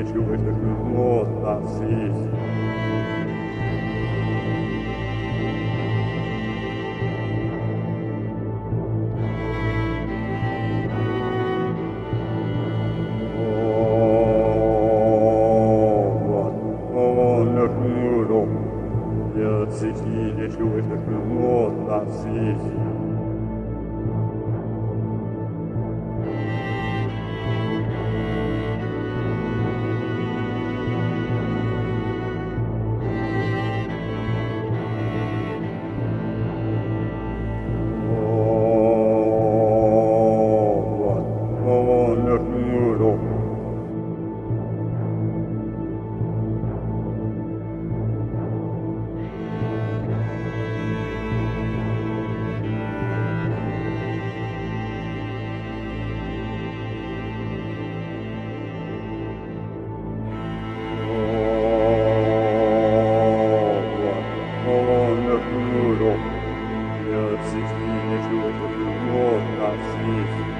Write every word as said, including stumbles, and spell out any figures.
issue with the Lord that sees. Sich die Nächte durch den Mond abschließt.